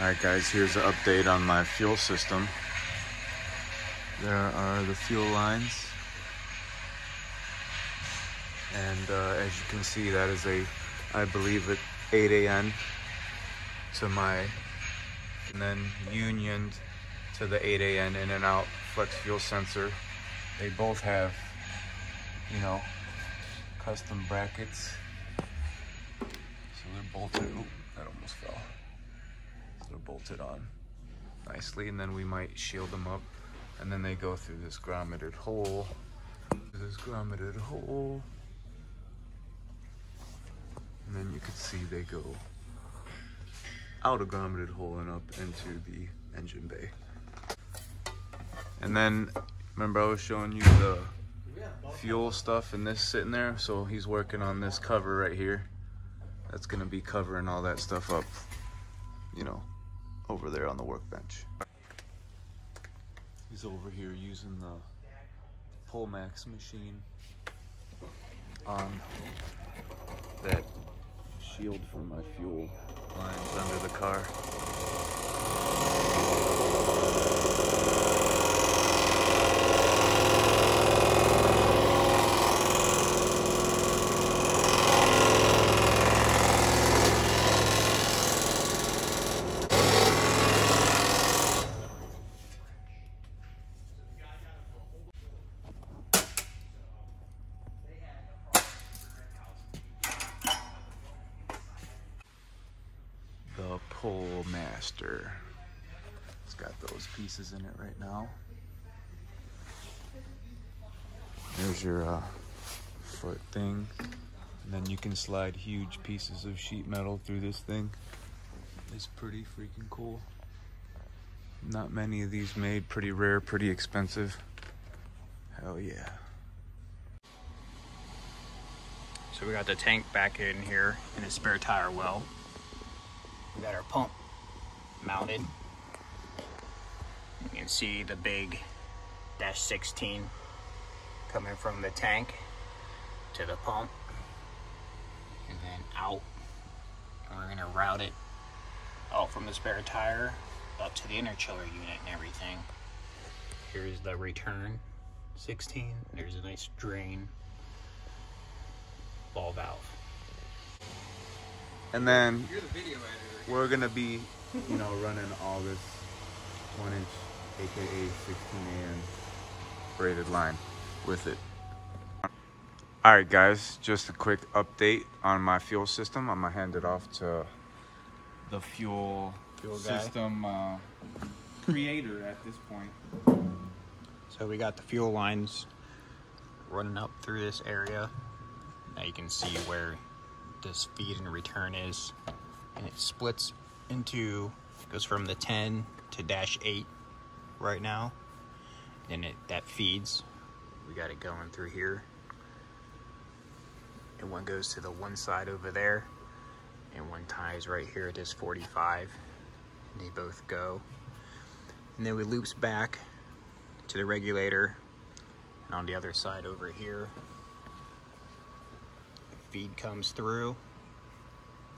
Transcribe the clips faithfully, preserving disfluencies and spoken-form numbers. Alright guys, here's an update on my fuel system. There are the fuel lines. And uh, as you can see, that is a, I believe at eight A N to my, and then unioned to the eight A N in and out flex fuel sensor. They both have, you know, custom brackets. So they're bolted, oop, that almost fell. So they're bolted on nicely, and then we might shield them up. And then they go through this grommeted hole, this grommeted hole. And then you can see they go out a grommeted hole and up into the engine bay. And then, remember I was showing you the fuel stuff and this sitting there? So he's working on this cover right here. That's gonna be covering all that stuff up, you know, over there on the workbench. He's over here using the Pullmax machine on that shield for my fuel lines under the car. The Pull Master. It's got those pieces in it right now. There's your uh, foot thing. And then you can slide huge pieces of sheet metal through this thing. It's pretty freaking cool. Not many of these made, pretty rare, pretty expensive. Hell yeah. So we got the tank back in here in a spare tire well. We got our pump mounted. You can see the big dash sixteen coming from the tank to the pump and then out. And we're gonna route it out from the spare tire up to the interchiller unit and everything. Here's the return sixteen. There's a nice drain ball valve. And then you're the video editor. We're gonna be, you know, running all this one inch, aka sixteen A M braided line with it. All right, guys, just a quick update on my fuel system. I'm gonna hand it off to the fuel, fuel system uh, creator at this point. So we got the fuel lines running up through this area. Now you can see where this feed and return is. And it splits into, goes from the ten to dash eight right now. And it, that feeds. We got it going through here. And one goes to the one side over there. And one ties right here at this forty-five. And they both go. And then we loops back to the regulator. And on the other side over here, the feed comes through.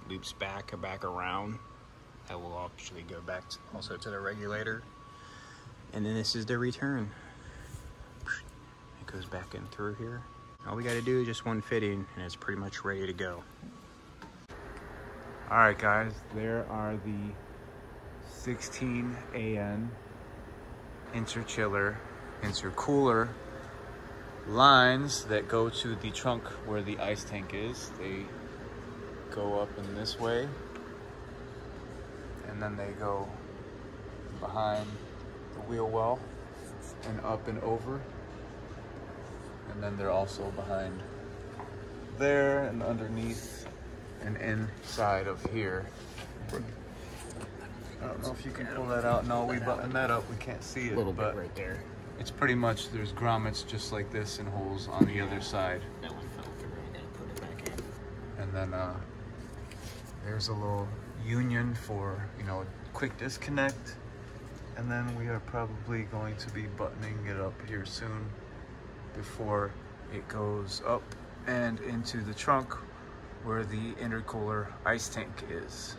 Loops back and back around. That will actually go back to, also to the regulator. And then this is the return. It goes back in through here. All we got to do is just one fitting and it's pretty much ready to go. All right guys, there are the sixteen A N interchiller, intercooler lines that go to the trunk where the ice tank is. They go up in this way, and then they go behind the wheel well and up and over, and then they're also behind there and underneath and inside of here. I don't know if you can pull that out. No, we buttoned that up. We can't see it a little bit right there. It's pretty much, there's grommets just like this and holes on the other side. That one fell through and then put it back in. And then uh there's a little union for, you know, quick disconnect. And then we are probably going to be buttoning it up here soon before it goes up and into the trunk where the intercooler ice tank is.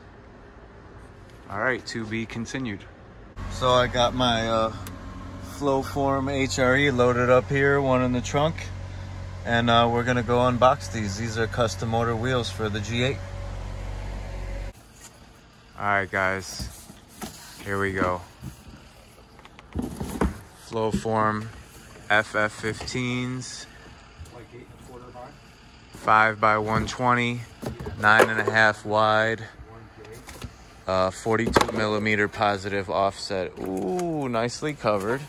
All right, to be continued. So I got my uh, Flowform H R E loaded up here, one in the trunk, and uh, we're gonna go unbox these. These are custom order wheels for the G eight. All right, guys, here we go. Flowform F F fifteens, five by one twenty, nine and a half wide, uh, forty-two millimeter positive offset. Ooh, nicely covered.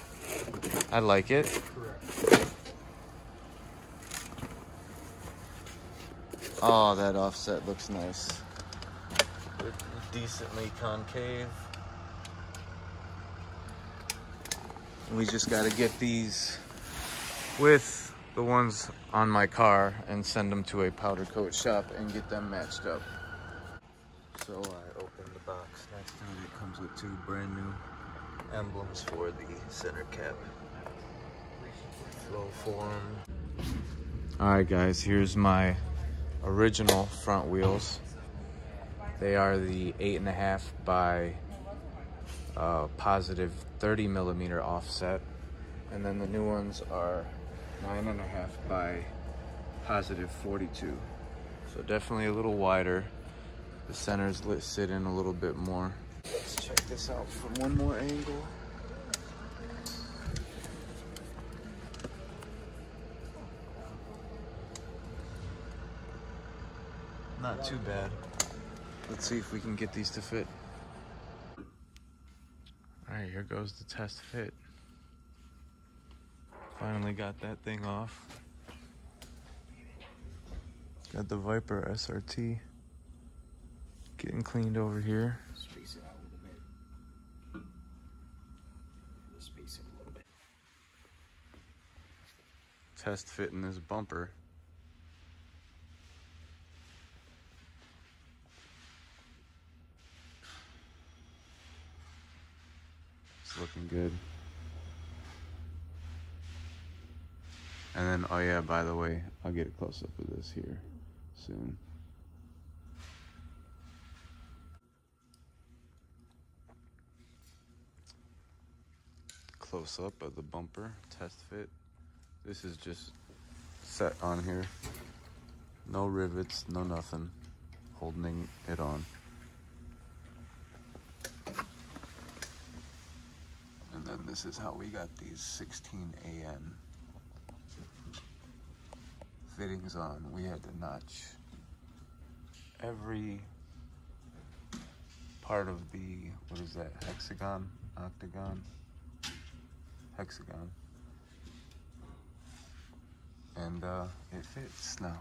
I like it. Oh, that offset looks nice. Decently concave. We just got to get these with the ones on my car and send them to a powder coat shop and get them matched up. So I opened the box. Next time it comes with two brand new emblems for the center cap. Flowform. Alright guys, here's my original front wheels. They are the eight and a half by uh, positive thirty millimeter offset, and then the new ones are nine and a half by positive forty-two. So definitely a little wider. The centers sit in a little bit more. Let's check this out from one more angle. Not too bad. Let's see if we can get these to fit. All right, here goes the test fit. Finally got that thing off. Got the Viper S R T getting cleaned over here. Space it out a little bit. Space it a little bit. Test fitting this bumper. Looking good. And then, oh yeah, by the way, I'll get a close-up of this here soon. Close-up of the bumper, test fit. This is just set on here. No rivets, no nothing. Holding it on. This is how we got these sixteen A N fittings on. We had to notch every part of the, what is that, hexagon, octagon, hexagon, and uh, it fits now.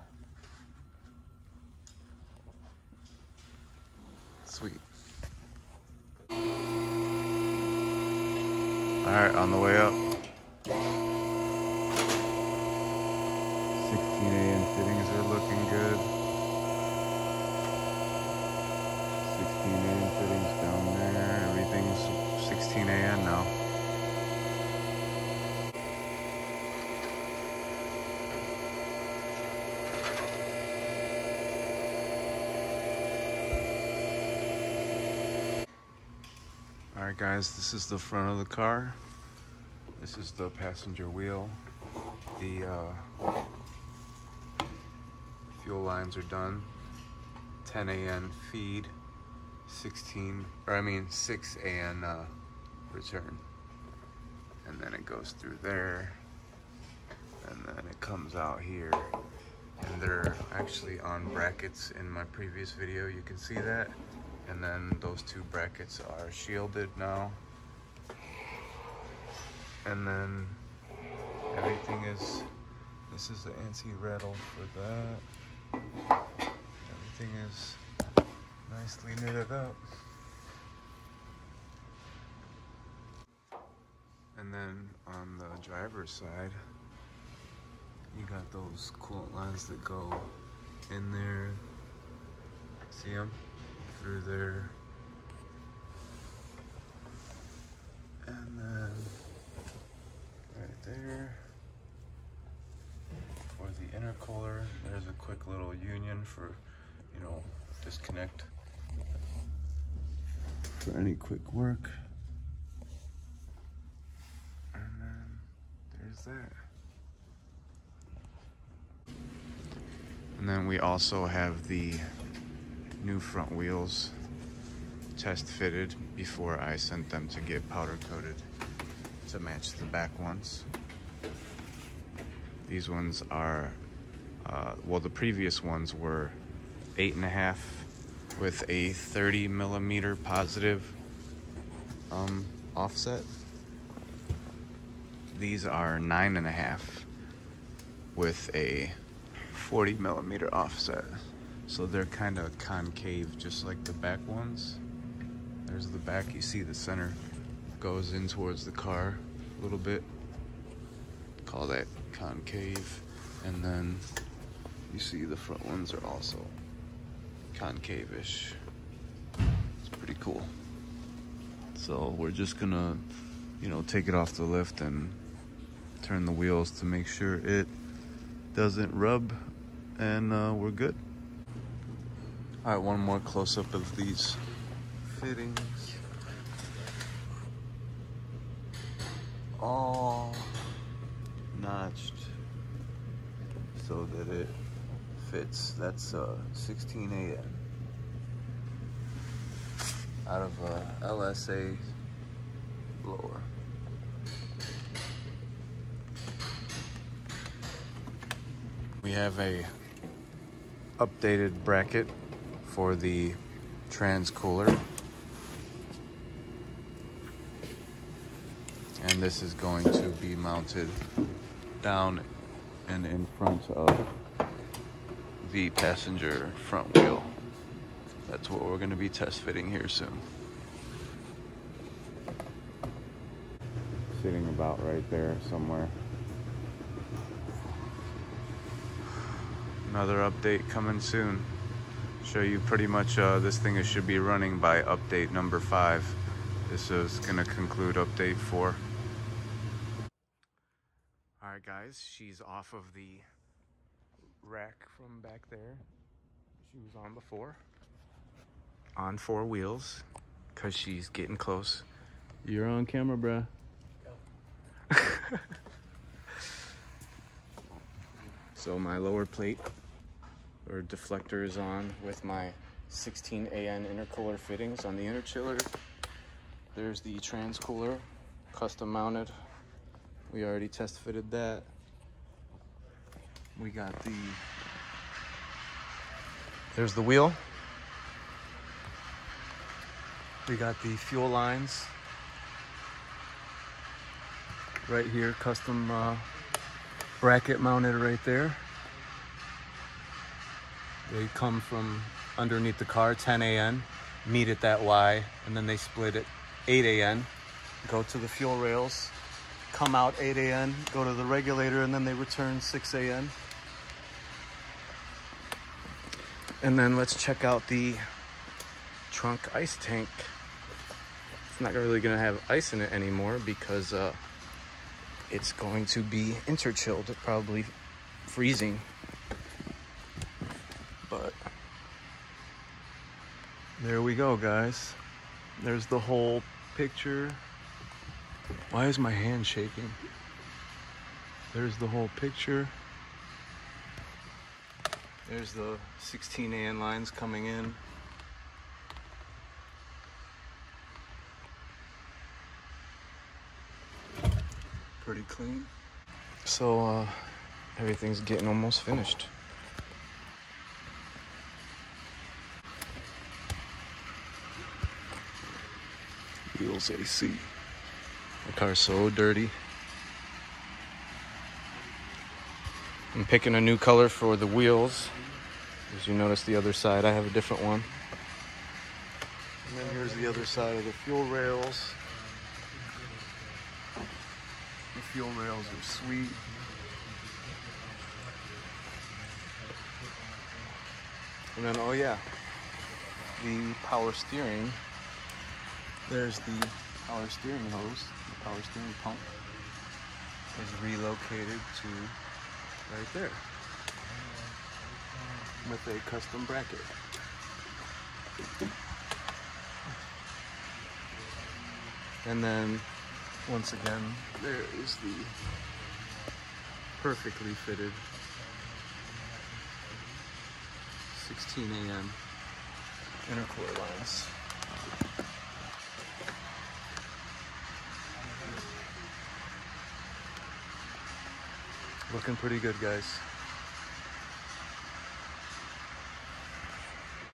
Sweet. All right, on the way up. sixteen A N fittings are looking good. sixteen A N fittings down there. Everything's sixteen A N now. Alright guys, this is the front of the car. This is the passenger wheel. The uh, fuel lines are done. ten A N feed, sixteen, or I mean six A N uh, return. And then it goes through there. And then it comes out here. And they're actually on brackets in my previous video, you can see that. And then those two brackets are shielded now. And then everything is, this is the anti-rattle for that. Everything is nicely knitted up. And then on the driver's side, you got those coolant lines that go in there. See them? Through there, and then right there for the intercooler. There's a quick little union for, you know, disconnect. for any quick work. And then there's that. And then we also have the new front wheels test fitted before I sent them to get powder coated to match the back ones. These ones are, uh, well, the previous ones were eight and a half with a thirty millimeter positive um, offset. These are nine and a half with a forty millimeter offset. So they're kind of concave, just like the back ones. There's the back, you see the center goes in towards the car a little bit. Call that concave. And then you see the front ones are also concave-ish. It's pretty cool. So we're just gonna, you know, take it off the lift and turn the wheels to make sure it doesn't rub, and uh, we're good. All right, one more close-up of these fittings. All notched so that it fits. That's a sixteen A M out of a L S A blower. We have a updated bracket for the trans cooler, and this is going to be mounted down and in front of the passenger front wheel. That's what we're going to be test fitting here soon. Sitting about right there somewhere. Another update coming soon. Show you pretty much uh, this thing is, should be running by update number five. This is going to conclude update four. All right, guys, she's off of the rack from back there. She was on before, on four wheels, because she's getting close. You're on camera, bruh. Go. So my lower plate or deflector is on with my sixteen A N intercooler fittings on the interchiller. There's the trans cooler, custom mounted. We already test fitted that. We got the, there's the wheel. We got the fuel lines right here, custom uh, bracket mounted right there. They come from underneath the car, ten A N, meet at that Y, and then they split at eight A N, go to the fuel rails, come out eight A N, go to the regulator, and then they return six A N. And then let's check out the trunk ice tank. It's not really gonna have ice in it anymore because uh, it's going to be interchilled, probably freezing. But there we go, guys. There's the whole picture. Why is my hand shaking? There's the whole picture. There's the sixteen A N lines coming in. Pretty clean. So uh, everything's getting almost finished. Wheels A C. The car's so dirty. I'm picking a new color for the wheels. As you notice, the other side, I have a different one. And then here's the other side of the fuel rails. The fuel rails are sweet. And then, oh yeah, the power steering. There's the power steering hose. The power steering pump is relocated to right there with a custom bracket. And then, once again, there is the perfectly fitted sixteen A M intercooler lines. Looking pretty good, guys.